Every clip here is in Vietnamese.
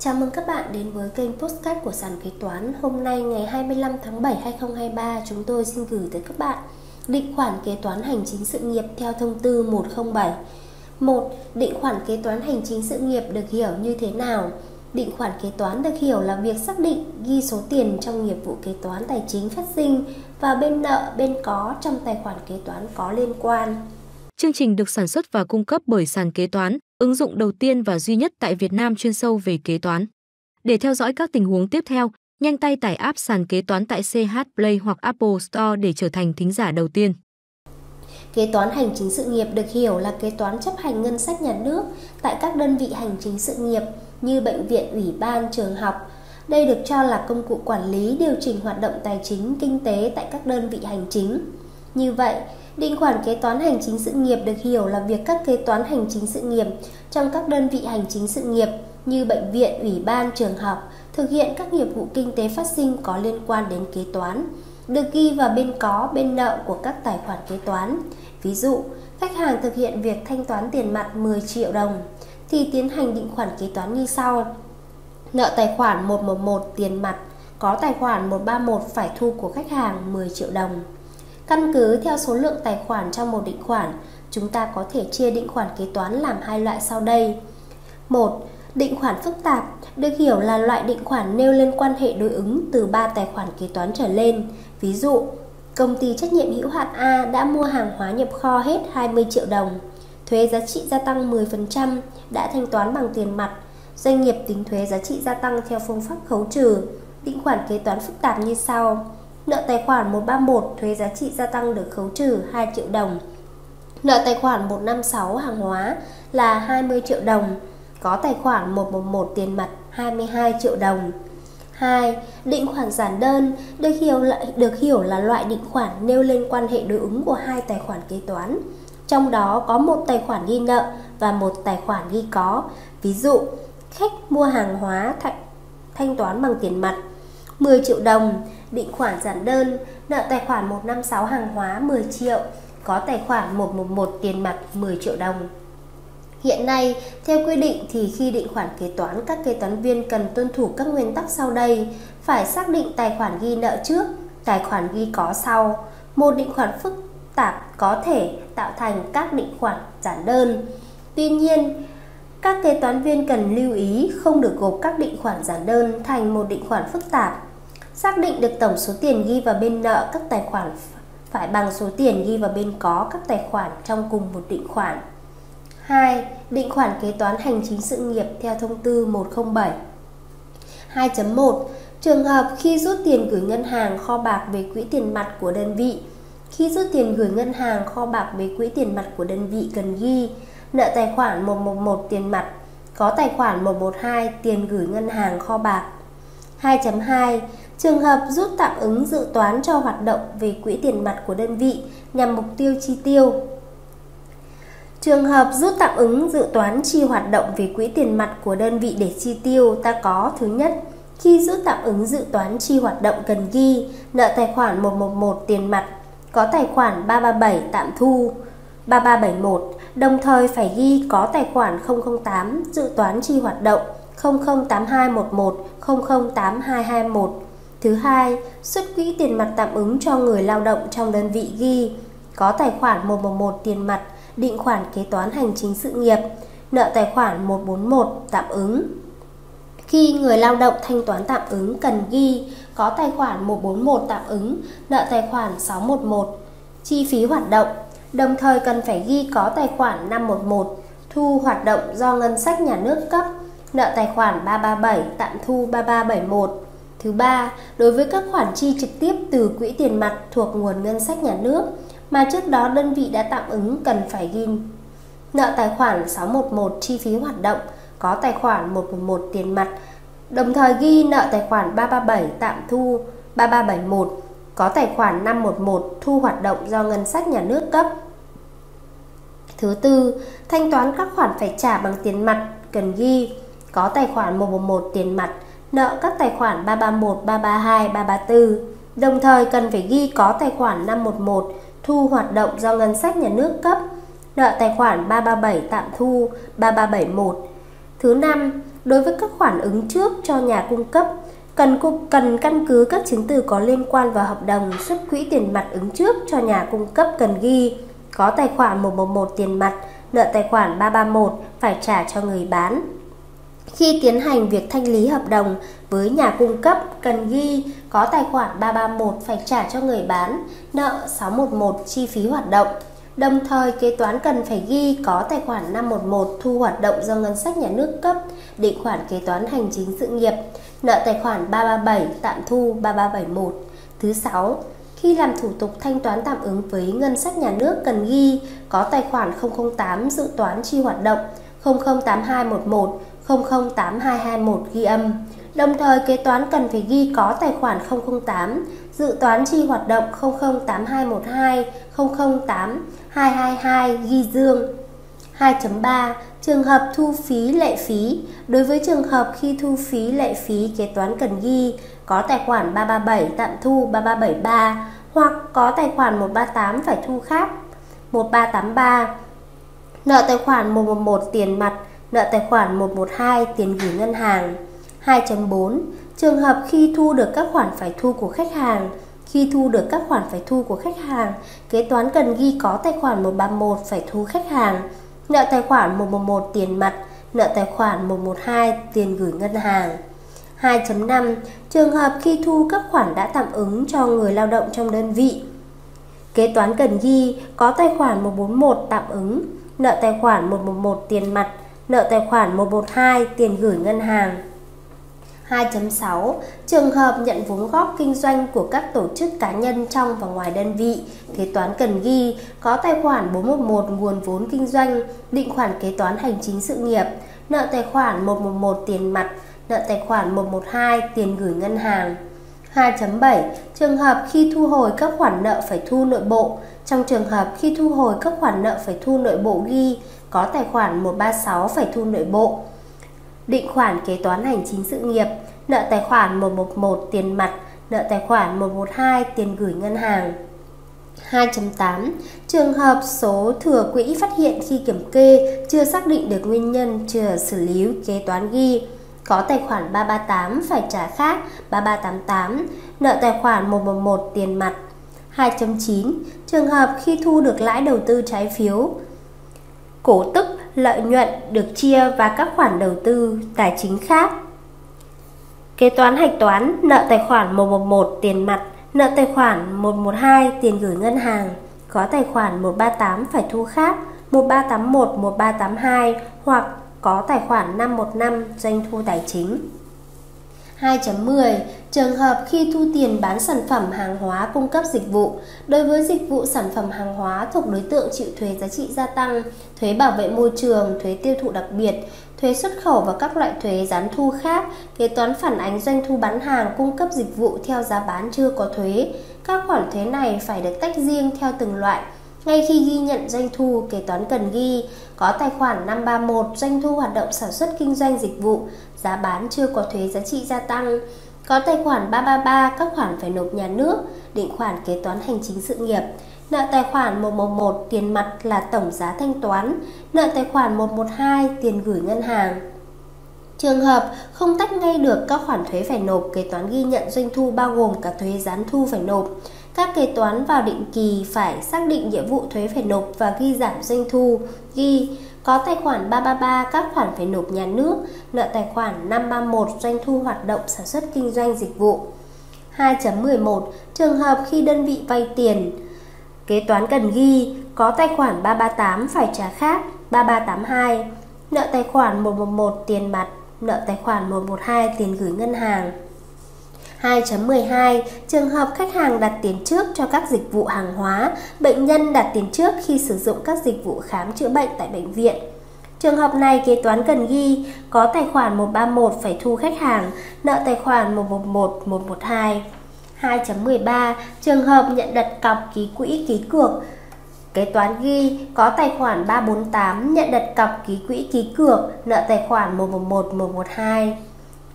Chào mừng các bạn đến với kênh podcast của sàn Kế Toán. Hôm nay ngày 25 tháng 7, 2023, chúng tôi xin gửi tới các bạn định khoản kế toán hành chính sự nghiệp theo thông tư 107. 1. Định khoản kế toán hành chính sự nghiệp được hiểu như thế nào? Định khoản kế toán được hiểu là việc xác định, ghi số tiền trong nghiệp vụ kế toán tài chính phát sinh và bên nợ, bên có trong tài khoản kế toán có liên quan. Chương trình được sản xuất và cung cấp bởi sàn Kế Toán, ứng dụng đầu tiên và duy nhất tại Việt Nam chuyên sâu về kế toán. Để theo dõi các tình huống tiếp theo, nhanh tay tải app sàn Kế Toán tại CH Play hoặc Apple Store để trở thành thính giả đầu tiên. Kế toán hành chính sự nghiệp được hiểu là kế toán chấp hành ngân sách nhà nước tại các đơn vị hành chính sự nghiệp như bệnh viện, ủy ban, trường học. Đây được cho là công cụ quản lý, điều chỉnh hoạt động tài chính, kinh tế tại các đơn vị hành chính. Như vậy, định khoản kế toán hành chính sự nghiệp được hiểu là việc các kế toán hành chính sự nghiệp trong các đơn vị hành chính sự nghiệp như bệnh viện, ủy ban, trường học thực hiện các nghiệp vụ kinh tế phát sinh có liên quan đến kế toán, được ghi vào bên có, bên nợ của các tài khoản kế toán. Ví dụ, khách hàng thực hiện việc thanh toán tiền mặt 10 triệu đồng thì tiến hành định khoản kế toán như sau. Nợ tài khoản 111 tiền mặt có tài khoản 131 phải thu của khách hàng 10 triệu đồng. Căn cứ theo số lượng tài khoản trong một định khoản, chúng ta có thể chia định khoản kế toán làm hai loại sau đây. 1. Định khoản phức tạp được hiểu là loại định khoản nêu lên quan hệ đối ứng từ 3 tài khoản kế toán trở lên. Ví dụ, công ty trách nhiệm hữu hạn A đã mua hàng hóa nhập kho hết 20 triệu đồng, thuế giá trị gia tăng 10% đã thanh toán bằng tiền mặt, doanh nghiệp tính thuế giá trị gia tăng theo phương pháp khấu trừ. Định khoản kế toán phức tạp như sau. Nợ tài khoản 131 thuế giá trị gia tăng được khấu trừ 2 triệu đồng. Nợ tài khoản 156 hàng hóa là 20 triệu đồng. Có tài khoản 111 tiền mặt 22 triệu đồng. 2. Định khoản giản đơn được hiểu là loại định khoản nêu lên quan hệ đối ứng của hai tài khoản kế toán, trong đó có một tài khoản ghi nợ và một tài khoản ghi có. Ví dụ, khách mua hàng hóa thanh toán bằng tiền mặt 10 triệu đồng. Định khoản giản đơn, nợ tài khoản 156 hàng hóa 10 triệu, có tài khoản 111 tiền mặt 10 triệu đồng. Hiện nay, theo quy định thì khi định khoản kế toán, các kế toán viên cần tuân thủ các nguyên tắc sau đây. Phải xác định tài khoản ghi nợ trước, tài khoản ghi có sau. Một định khoản phức tạp có thể tạo thành các định khoản giản đơn. Tuy nhiên, các kế toán viên cần lưu ý không được gộp các định khoản giản đơn thành một định khoản phức tạp. Xác định được tổng số tiền ghi vào bên nợ các tài khoản phải bằng số tiền ghi vào bên có các tài khoản trong cùng một định khoản. 2. Định khoản kế toán hành chính sự nghiệp theo thông tư 107. 2.1. Trường hợp khi rút tiền gửi ngân hàng, kho bạc về quỹ tiền mặt của đơn vị. Khi rút tiền gửi ngân hàng, kho bạc về quỹ tiền mặt của đơn vị cần ghi nợ tài khoản 111 tiền mặt, có tài khoản 112 tiền gửi ngân hàng, kho bạc. 2.2. Trường hợp rút tạm ứng dự toán cho hoạt động về quỹ tiền mặt của đơn vị nhằm mục tiêu chi tiêu. Trường hợp rút tạm ứng dự toán chi hoạt động về quỹ tiền mặt của đơn vị để chi tiêu ta có: thứ nhất, khi rút tạm ứng dự toán chi hoạt động cần ghi nợ tài khoản 111 tiền mặt, có tài khoản 337 tạm thu 3371, đồng thời phải ghi có tài khoản 008 dự toán chi hoạt động 008211 008221. Thứ hai, xuất quỹ tiền mặt tạm ứng cho người lao động trong đơn vị ghi có tài khoản 111 tiền mặt, định khoản kế toán hành chính sự nghiệp, nợ tài khoản 141 tạm ứng. Khi người lao động thanh toán tạm ứng cần ghi có tài khoản 141 tạm ứng, nợ tài khoản 611, chi phí hoạt động, đồng thời cần phải ghi có tài khoản 511, thu hoạt động do ngân sách nhà nước cấp, nợ tài khoản 337 tạm thu 3371. Thứ ba, đối với các khoản chi trực tiếp từ quỹ tiền mặt thuộc nguồn ngân sách nhà nước mà trước đó đơn vị đã tạm ứng cần phải ghi nợ tài khoản 611 chi phí hoạt động, có tài khoản 111 tiền mặt, đồng thời ghi nợ tài khoản 337 tạm thu 3371, có tài khoản 511 thu hoạt động do ngân sách nhà nước cấp. Thứ tư, thanh toán các khoản phải trả bằng tiền mặt cần ghi có tài khoản 111 tiền mặt, nợ các tài khoản 331, 332, 334, đồng thời cần phải ghi có tài khoản 511 thu hoạt động do ngân sách nhà nước cấp, nợ tài khoản 337 tạm thu 3371. Thứ năm, Đối với các khoản ứng trước cho nhà cung cấp, cần căn cứ các chứng từ có liên quan vào hợp đồng xuất quỹ tiền mặt ứng trước cho nhà cung cấp cần ghi có tài khoản 111 tiền mặt, nợ tài khoản 331 phải trả cho người bán. Khi tiến hành việc thanh lý hợp đồng với nhà cung cấp, cần ghi có tài khoản 331 phải trả cho người bán, nợ 611 chi phí hoạt động. Đồng thời, kế toán cần phải ghi có tài khoản 511 thu hoạt động do ngân sách nhà nước cấp, định khoản kế toán hành chính sự nghiệp, nợ tài khoản 337 tạm thu 3371. Thứ 6, khi làm thủ tục thanh toán tạm ứng với ngân sách nhà nước cần ghi có tài khoản 008 dự toán chi hoạt động, 008211, 008221 ghi âm. Đồng thời, kế toán cần phải ghi có tài khoản 008 dự toán chi hoạt động 008212, 008222 ghi dương. 2.3 Trường hợp thu phí lệ phí. Đối với trường hợp khi thu phí lệ phí, kế toán cần ghi có tài khoản 337 tạm thu 3373 hoặc có tài khoản 138 phải thu khác 1383, nợ tài khoản 111 tiền mặt, nợ tài khoản 112 tiền gửi ngân hàng. 2.4 Trường hợp khi thu được các khoản phải thu của khách hàng. Khi thu được các khoản phải thu của khách hàng, kế toán cần ghi có tài khoản 131 phải thu khách hàng, nợ tài khoản 111 tiền mặt, nợ tài khoản 112 tiền gửi ngân hàng. 2.5 Trường hợp khi thu các khoản đã tạm ứng cho người lao động trong đơn vị, kế toán cần ghi có tài khoản 141 tạm ứng, nợ tài khoản 111 tiền mặt, nợ tài khoản 112 tiền gửi ngân hàng. 2.6 Trường hợp nhận vốn góp kinh doanh của các tổ chức cá nhân trong và ngoài đơn vị, kế toán cần ghi có tài khoản 411 nguồn vốn kinh doanh, định khoản kế toán hành chính sự nghiệp, nợ tài khoản 111 tiền mặt, nợ tài khoản 112 tiền gửi ngân hàng. 2.7 Trường hợp khi thu hồi các khoản nợ phải thu nội bộ. Trong trường hợp khi thu hồi các khoản nợ phải thu nội bộ, ghi có tài khoản 136 phải thu nội bộ, định khoản kế toán hành chính sự nghiệp, nợ tài khoản 111 tiền mặt, nợ tài khoản 112 tiền gửi ngân hàng. 2.8 Trường hợp số thừa quỹ phát hiện khi kiểm kê chưa xác định được nguyên nhân chưa xử lý, kế toán ghi có tài khoản 338 phải trả khác 3388, nợ tài khoản 111 tiền mặt. 2.9 Trường hợp khi thu được lãi đầu tư trái phiếu, cổ tức, lợi nhuận được chia và các khoản đầu tư tài chính khác, kế toán hạch toán nợ tài khoản 111 tiền mặt, nợ tài khoản 112 tiền gửi ngân hàng, có tài khoản 138 phải thu khác 1381, 1382 hoặc có tài khoản 515 doanh thu tài chính. 2.10 Trường hợp khi thu tiền bán sản phẩm hàng hóa cung cấp dịch vụ. Đối với dịch vụ sản phẩm hàng hóa thuộc đối tượng chịu thuế giá trị gia tăng, thuế bảo vệ môi trường, thuế tiêu thụ đặc biệt, thuế xuất khẩu và các loại thuế gián thu khác, kế toán phản ánh doanh thu bán hàng cung cấp dịch vụ theo giá bán chưa có thuế. Các khoản thuế này phải được tách riêng theo từng loại. Ngay khi ghi nhận doanh thu, kế toán cần ghi có tài khoản 531 doanh thu hoạt động sản xuất kinh doanh dịch vụ, giá bán chưa có thuế giá trị gia tăng, có tài khoản 333 các khoản phải nộp nhà nước, định khoản kế toán hành chính sự nghiệp, nợ tài khoản 111 tiền mặt là tổng giá thanh toán, nợ tài khoản 112 tiền gửi ngân hàng. Trường hợp không tách ngay được các khoản thuế phải nộp, kế toán ghi nhận doanh thu bao gồm cả thuế gián thu phải nộp. Các kế toán vào định kỳ phải xác định nghĩa vụ thuế phải nộp và ghi giảm doanh thu, ghi có tài khoản 333 các khoản phải nộp nhà nước, nợ tài khoản 531 doanh thu hoạt động sản xuất kinh doanh dịch vụ. 2.11 Trường hợp khi đơn vị vay tiền, kế toán cần ghi có tài khoản 338 phải trả khác 3382, nợ tài khoản 111 tiền mặt, nợ tài khoản 112 tiền gửi ngân hàng. 2.12 Trường hợp khách hàng đặt tiền trước cho các dịch vụ hàng hóa, bệnh nhân đặt tiền trước khi sử dụng các dịch vụ khám chữa bệnh tại bệnh viện. Trường hợp này kế toán cần ghi có tài khoản 131 phải thu khách hàng, nợ tài khoản 111, 112. 2.13 Trường hợp nhận đặt cọc ký quỹ ký cược, kế toán ghi có tài khoản 348 nhận đặt cọc ký quỹ ký cược, nợ tài khoản 111, 112.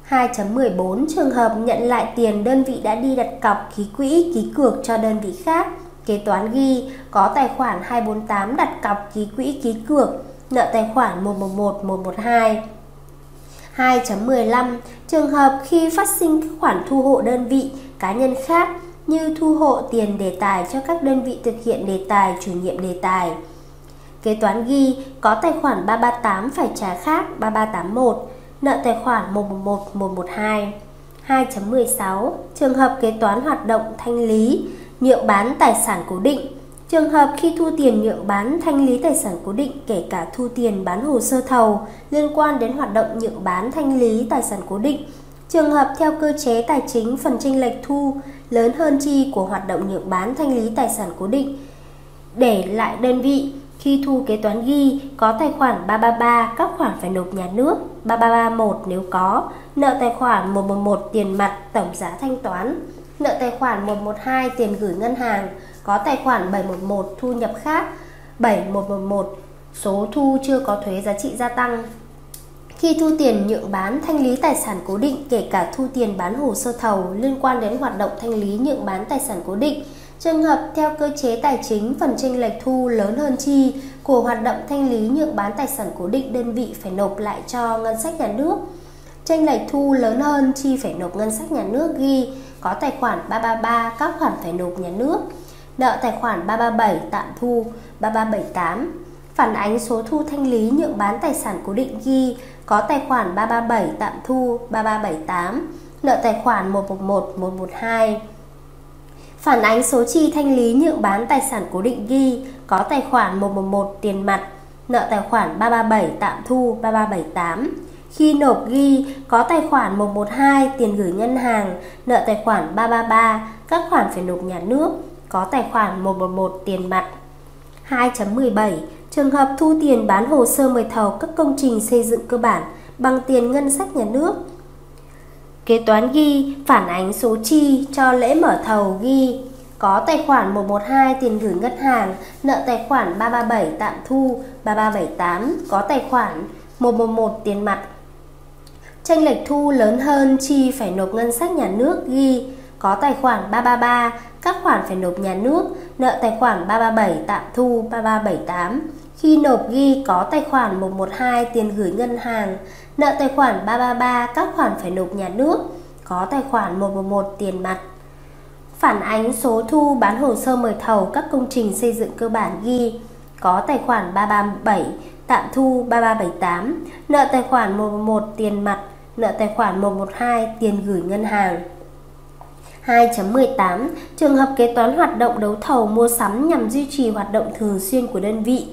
2.14 Trường hợp nhận lại tiền đơn vị đã đi đặt cọc ký quỹ ký cược cho đơn vị khác, kế toán ghi có tài khoản 248 đặt cọc ký quỹ ký cược, nợ tài khoản 111, 112. 2.15. Trường hợp khi phát sinh các khoản thu hộ đơn vị, cá nhân khác như thu hộ tiền đề tài cho các đơn vị thực hiện đề tài, chủ nhiệm đề tài. Kế toán ghi có tài khoản 338 phải trả khác 3381, nợ tài khoản 111112. 2.16. Trường hợp kế toán hoạt động thanh lý, nhượng bán tài sản cố định. Trường hợp khi thu tiền nhượng bán thanh lý tài sản cố định, kể cả thu tiền bán hồ sơ thầu liên quan đến hoạt động nhượng bán thanh lý tài sản cố định, trường hợp theo cơ chế tài chính phần chênh lệch thu lớn hơn chi của hoạt động nhượng bán thanh lý tài sản cố định để lại đơn vị, khi thu kế toán ghi có tài khoản 333 các khoản phải nộp nhà nước, 3331 nếu có, nợ tài khoản 111 tiền mặt tổng giá thanh toán, nợ tài khoản 112 tiền gửi ngân hàng, có tài khoản 711 thu nhập khác, 7111 số thu chưa có thuế giá trị gia tăng. Khi thu tiền nhượng bán thanh lý tài sản cố định, kể cả thu tiền bán hồ sơ thầu liên quan đến hoạt động thanh lý nhượng bán tài sản cố định, trường hợp theo cơ chế tài chính phần chênh lệch thu lớn hơn chi của hoạt động thanh lý nhượng bán tài sản cố định, đơn vị phải nộp lại cho ngân sách nhà nước. Chênh lệch thu lớn hơn chi phải nộp ngân sách nhà nước ghi có tài khoản 333 các khoản phải nộp nhà nước, nợ tài khoản 337 tạm thu, 3378. Phản ánh số thu thanh lý nhượng bán tài sản cố định ghi có tài khoản 337 tạm thu, 3378, nợ tài khoản 111112. Phản ánh số chi thanh lý nhượng bán tài sản cố định ghi có tài khoản 111 tiền mặt, nợ tài khoản 337 tạm thu, 3378. Khi nộp ghi có tài khoản 112 tiền gửi ngân hàng, nợ tài khoản 333 các khoản phải nộp nhà nước, có tài khoản 111 tiền mặt. 2.17. Trường hợp thu tiền bán hồ sơ mời thầu các công trình xây dựng cơ bản bằng tiền ngân sách nhà nước. Kế toán ghi phản ánh số chi cho lễ mở thầu ghi có tài khoản 112 tiền gửi ngân hàng, nợ tài khoản 337 tạm thu, 3378, có tài khoản 111 tiền mặt. Chênh lệch thu lớn hơn chi phải nộp ngân sách nhà nước ghi có tài khoản 333 các khoản phải nộp nhà nước, nợ tài khoản 337 tạm thu, 3378. Khi nộp ghi có tài khoản 112 tiền gửi ngân hàng, nợ tài khoản 333 các khoản phải nộp nhà nước, có tài khoản 111 tiền mặt. Phản ánh số thu bán hồ sơ mời thầu các công trình xây dựng cơ bản ghi có tài khoản 337 tạm thu, 3378, nợ tài khoản 111 tiền mặt, nợ tài khoản 112 tiền gửi ngân hàng. 2.18. Trường hợp kế toán hoạt động đấu thầu mua sắm nhằm duy trì hoạt động thường xuyên của đơn vị.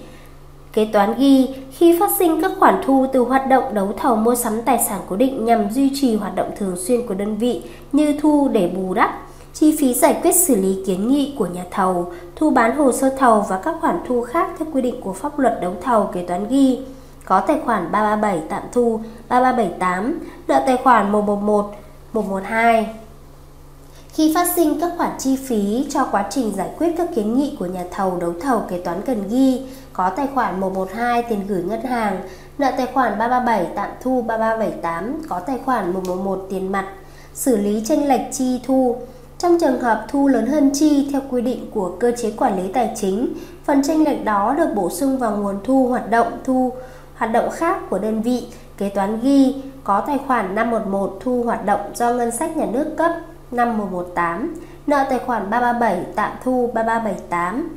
Kế toán ghi khi phát sinh các khoản thu từ hoạt động đấu thầu mua sắm tài sản cố định nhằm duy trì hoạt động thường xuyên của đơn vị như thu để bù đắp chi phí giải quyết xử lý kiến nghị của nhà thầu, thu bán hồ sơ thầu và các khoản thu khác theo quy định của pháp luật đấu thầu, kế toán ghi có tài khoản 337 tạm thu, 3378, nợ tài khoản 111, 112. Khi phát sinh các khoản chi phí cho quá trình giải quyết các kiến nghị của nhà thầu đấu thầu, kế toán cần ghi có tài khoản 112 tiền gửi ngân hàng, nợ tài khoản 337 tạm thu, 3378, có tài khoản 111 tiền mặt. Xử lý chênh lệch chi thu trong trường hợp thu lớn hơn chi theo quy định của cơ chế quản lý tài chính, phần chênh lệch đó được bổ sung vào nguồn thu hoạt động khác của đơn vị. Kế toán ghi có tài khoản 511 thu hoạt động do ngân sách nhà nước cấp, 5118, nợ tài khoản 337 tạm thu, 3378.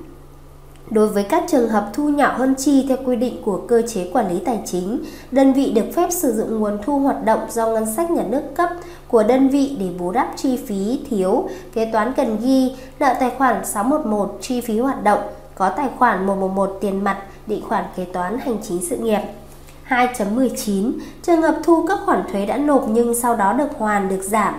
Đối với các trường hợp thu nhỏ hơn chi theo quy định của cơ chế quản lý tài chính, đơn vị được phép sử dụng nguồn thu hoạt động do ngân sách nhà nước cấp của đơn vị để bù đắp chi phí thiếu. Kế toán cần ghi nợ tài khoản 611 chi phí hoạt động, có tài khoản 111 tiền mặt, định khoản kế toán hành chính sự nghiệp. 2.19. Trường hợp thu các khoản thuế đã nộp nhưng sau đó được hoàn, được giảm,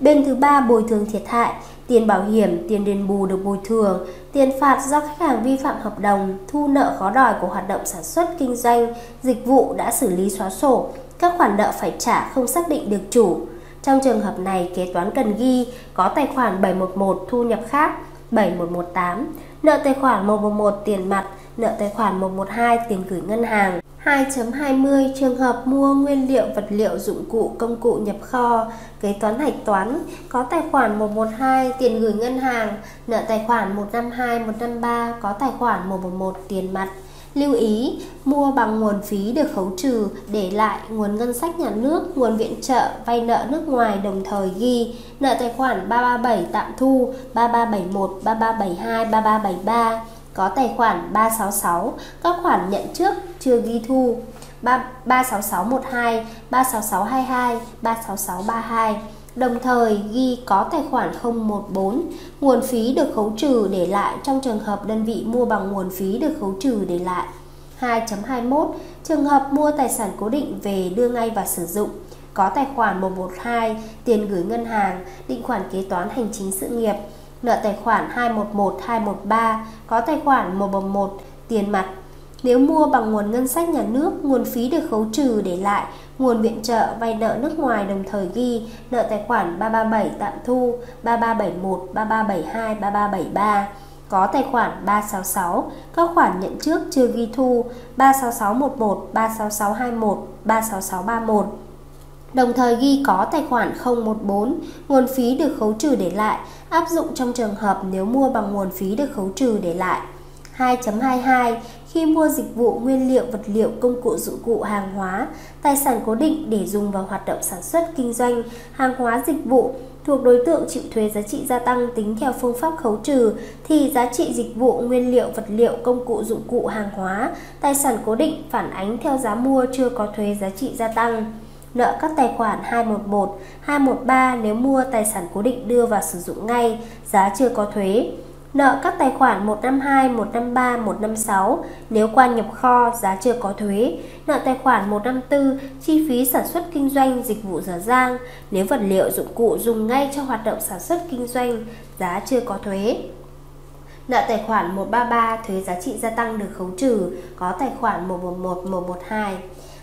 bên thứ ba bồi thường thiệt hại, tiền bảo hiểm, tiền đền bù được bồi thường, tiền phạt do khách hàng vi phạm hợp đồng, thu nợ khó đòi của hoạt động sản xuất, kinh doanh, dịch vụ đã xử lý xóa sổ, các khoản nợ phải trả không xác định được chủ. Trong trường hợp này, kế toán cần ghi có tài khoản 711 thu nhập khác, 7118, nợ tài khoản 111 tiền mặt, nợ tài khoản 112 tiền gửi ngân hàng. 2.20. Trường hợp mua nguyên liệu, vật liệu, dụng cụ, công cụ nhập kho, kế toán hạch toán có tài khoản 112 tiền gửi ngân hàng, nợ tài khoản 152, 153, có tài khoản 111 tiền mặt, Lưu ý, mua bằng nguồn phí được khấu trừ, để lại nguồn ngân sách nhà nước, nguồn viện trợ, vay nợ nước ngoài, đồng thời ghi nợ tài khoản 337 tạm thu, 3371, 3372, 3373, có tài khoản 366, các khoản nhận trước chưa ghi thu 366123, 36622, 36632, đồng thời ghi có tài khoản 014. Nguồn phí được khấu trừ để lại trong trường hợp đơn vị mua bằng nguồn phí được khấu trừ để lại. 2.21. Trường hợp mua tài sản cố định về đưa ngay và sử dụng, có tài khoản 112, tiền gửi ngân hàng, định khoản kế toán hành chính sự nghiệp, nợ tài khoản 211, 213, có tài khoản 111, tiền mặt. Nếu mua bằng nguồn ngân sách nhà nước, nguồn phí được khấu trừ để lại nguồn viện trợ, vay nợ nước ngoài, đồng thời ghi nợ tài khoản 337 tạm thu, 3371, 3372, 3373, có tài khoản 366, các khoản nhận trước chưa ghi thu 36611, 36621, 36631, đồng thời ghi có tài khoản 014. Nguồn phí được khấu trừ để lại áp dụng trong trường hợp nếu mua bằng nguồn phí được khấu trừ để lại. 2.22. Khi mua dịch vụ, nguyên liệu, vật liệu, công cụ, dụng cụ, hàng hóa, tài sản cố định để dùng vào hoạt động sản xuất, kinh doanh, hàng hóa, dịch vụ thuộc đối tượng chịu thuế giá trị gia tăng tính theo phương pháp khấu trừ, thì giá trị dịch vụ, nguyên liệu, vật liệu, công cụ, dụng cụ, hàng hóa, tài sản cố định phản ánh theo giá mua chưa có thuế giá trị gia tăng. Nợ các tài khoản 211, 213 nếu mua tài sản cố định đưa vào sử dụng ngay, giá chưa có thuế. Nợ các tài khoản 152, 153, 156 nếu qua nhập kho, giá chưa có thuế. Nợ tài khoản 154 chi phí sản xuất kinh doanh, dịch vụ dở dang nếu vật liệu, dụng cụ dùng ngay cho hoạt động sản xuất kinh doanh, giá chưa có thuế. Nợ tài khoản 133 thuế giá trị gia tăng được khấu trừ, có tài khoản 111, 112.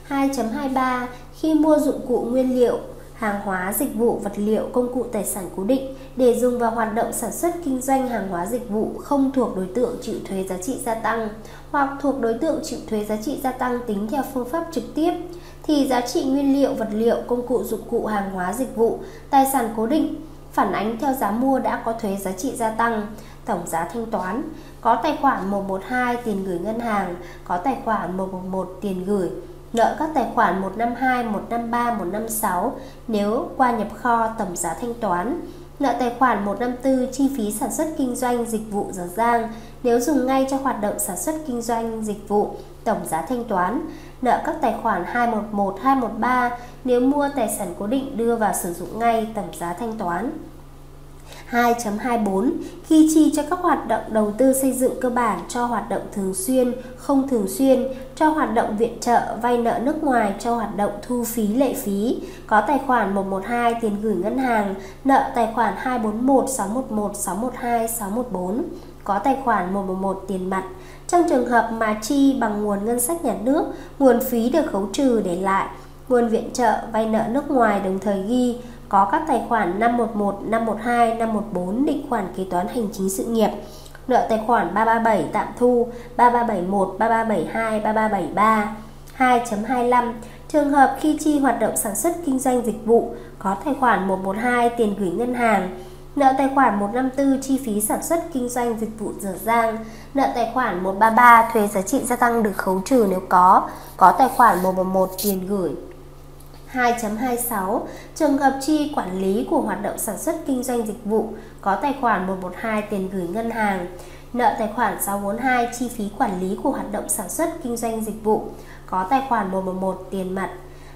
2.23. Khi mua dụng cụ, nguyên liệu, hàng hóa, dịch vụ, vật liệu, công cụ, tài sản cố định để dùng vào hoạt động sản xuất kinh doanh, hàng hóa, dịch vụ không thuộc đối tượng chịu thuế giá trị gia tăng hoặc thuộc đối tượng chịu thuế giá trị gia tăng tính theo phương pháp trực tiếp, thì giá trị nguyên liệu, vật liệu, công cụ, dụng cụ, hàng hóa, dịch vụ, tài sản cố định phản ánh theo giá mua đã có thuế giá trị gia tăng, tổng giá thanh toán, có tài khoản 112 tiền gửi ngân hàng, có tài khoản 111 tiền gửi. Nợ các tài khoản 152, 153, 156 nếu qua nhập kho, tổng giá thanh toán. Nợ tài khoản 154 chi phí sản xuất kinh doanh, dịch vụ dở dang nếu dùng ngay cho hoạt động sản xuất kinh doanh, dịch vụ, tổng giá thanh toán. Nợ các tài khoản 211, 213 nếu mua tài sản cố định đưa vào sử dụng ngay, tổng giá thanh toán. 2.24. Khi chi cho các hoạt động đầu tư xây dựng cơ bản, cho hoạt động thường xuyên, không thường xuyên, cho hoạt động viện trợ, vay nợ nước ngoài, cho hoạt động thu phí, lệ phí, có tài khoản 112 tiền gửi ngân hàng, nợ tài khoản 241, 611, 612, 614, có tài khoản 111 tiền mặt. Trong trường hợp mà chi bằng nguồn ngân sách nhà nước, nguồn phí được khấu trừ để lại nguồn viện trợ, vay nợ nước ngoài, đồng thời ghi có các tài khoản 511, 512, 514 định khoản kế toán hành chính sự nghiệp, nợ tài khoản 337 tạm thu, 3371, 3372, 3373. 2.25. Trường hợp khi chi hoạt động sản xuất kinh doanh dịch vụ, có tài khoản 112 tiền gửi ngân hàng, nợ tài khoản 154 chi phí sản xuất kinh doanh, dịch vụ dở dang, nợ tài khoản 133 thuế giá trị gia tăng được khấu trừ nếu có tài khoản 111 tiền gửi. 2.26. Trường hợp chi quản lý của hoạt động sản xuất kinh doanh dịch vụ, có tài khoản 112 tiền gửi ngân hàng, nợ tài khoản 642 chi phí quản lý của hoạt động sản xuất kinh doanh dịch vụ, có tài khoản 111 tiền mặt.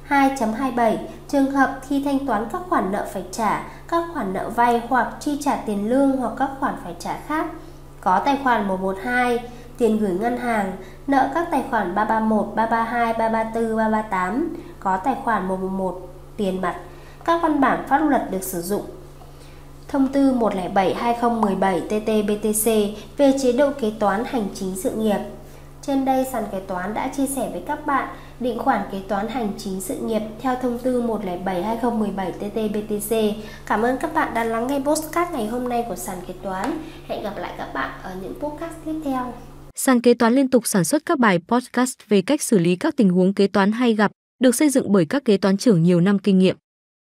2.27. Trường hợp khi thanh toán các khoản nợ phải trả, các khoản nợ vay hoặc chi trả tiền lương hoặc các khoản phải trả khác, có tài khoản 112 tiền gửi ngân hàng, nợ các tài khoản 331, 332, 334, 338, có tài khoản 111 tiền mặt. Các văn bản pháp luật được sử dụng. Thông tư 107/2017/TT-BTC về chế độ kế toán hành chính sự nghiệp. Trên đây sàn kế toán đã chia sẻ với các bạn định khoản kế toán hành chính sự nghiệp theo thông tư 107/2017/TT-BTC. Cảm ơn các bạn đã lắng nghe podcast ngày hôm nay của sàn kế toán. Hẹn gặp lại các bạn ở những podcast tiếp theo. Sàn kế toán liên tục sản xuất các bài podcast về cách xử lý các tình huống kế toán hay gặp, được xây dựng bởi các kế toán trưởng nhiều năm kinh nghiệm.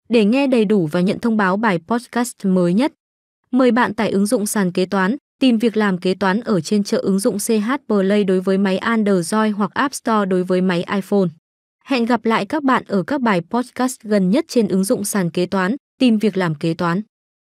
Để nghe đầy đủ và nhận thông báo bài podcast mới nhất, mời bạn tải ứng dụng sàn kế toán. Tìm việc làm kế toán ở trên chợ ứng dụng CH Play đối với máy Android hoặc App Store đối với máy iPhone. Hẹn gặp lại các bạn ở các bài podcast gần nhất trên ứng dụng sàn kế toán, tìm việc làm kế toán.